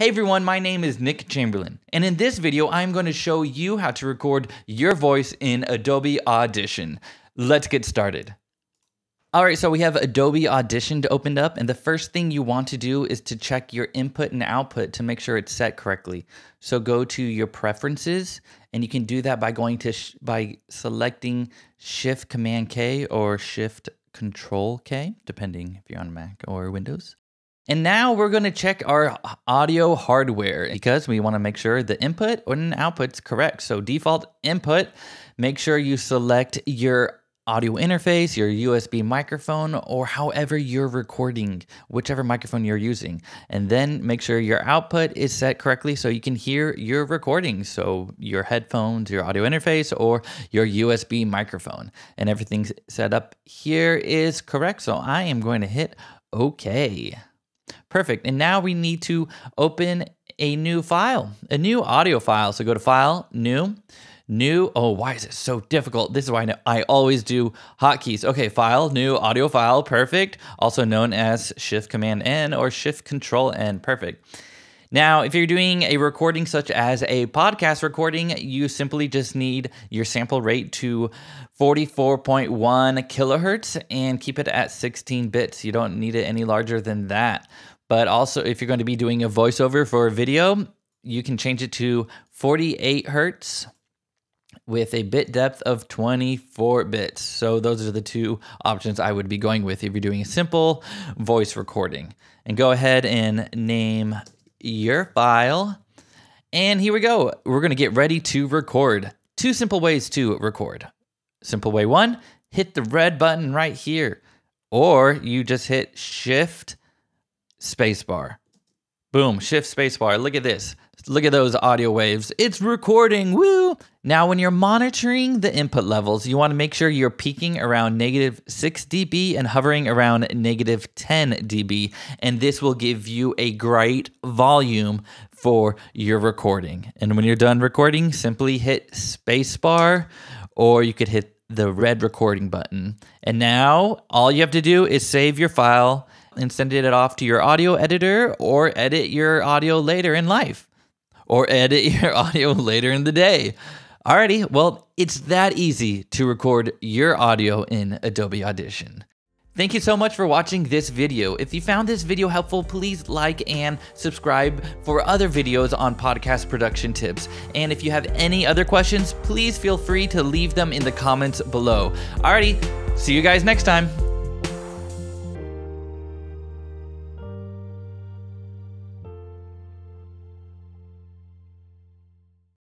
Hey everyone, my name is Nick Chamberlain, and in this video, I'm going to show you how to record your voice in Adobe Audition. Let's get started. All right, so we have Adobe Audition opened up, and the first thing you want to do is to check your input and output to make sure it's set correctly. So go to your preferences, and you can do that by going to by selecting Shift Command K or Shift Control K, depending if you're on Mac or Windows. And now we're going to check our audio hardware because we want to make sure the input and output's correct. So default input, make sure you select your audio interface, your USB microphone, or however you're recording, whichever microphone you're using. And then make sure your output is set correctly so you can hear your recording. So your headphones, your audio interface, or your USB microphone. And everything's set up here is correct. So I am going to hit OK. Perfect. And now we need to open a new file, a new audio file. So go to File, New. Oh, why is it so difficult? This is why I always do hotkeys. Okay, File, New, Audio File. Perfect. Also known as Shift Command N or Shift Control N. Perfect. Now, if you're doing a recording such as a podcast recording, you simply just need your sample rate to 44.1 kilohertz and keep it at 16 bits. You don't need it any larger than that. But also, if you're going to be doing a voiceover for a video, you can change it to 48 hertz with a bit depth of 24 bits. So those are the two options I would be going with if you're doing a simple voice recording. And go ahead and name your file. And here we go. We're going to get ready to record. Two simple ways to record. Simple way one, hit the red button right here. Or you just hit Shift Spacebar. Boom, Shift Spacebar. Look at this. Look at those audio waves. It's recording, woo! Now, when you're monitoring the input levels, you want to make sure you're peaking around -6 dB and hovering around -10 dB, and this will give you a great volume for your recording. And when you're done recording, simply hit spacebar, or you could hit the red recording button. And now, all you have to do is save your file and send it off to your audio editor or edit your audio later in life. Or edit your audio later in the day. Alrighty, well, it's that easy to record your audio in Adobe Audition. Thank you so much for watching this video. If you found this video helpful, please like and subscribe for other videos on podcast production tips. And if you have any other questions, please feel free to leave them in the comments below. Alrighty, see you guys next time.